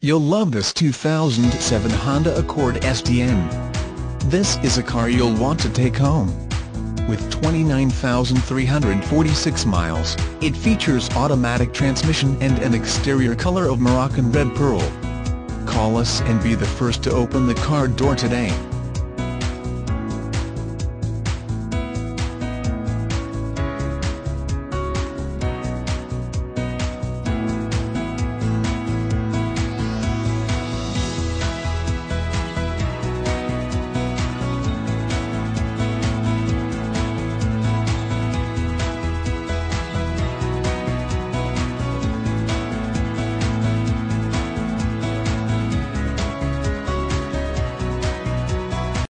You'll love this 2007 Honda Accord STN. This is a car you'll want to take home. With 29,346 miles, it features automatic transmission and an exterior color of Moroccan Red Pearl. Call us and be the first to open the car door today.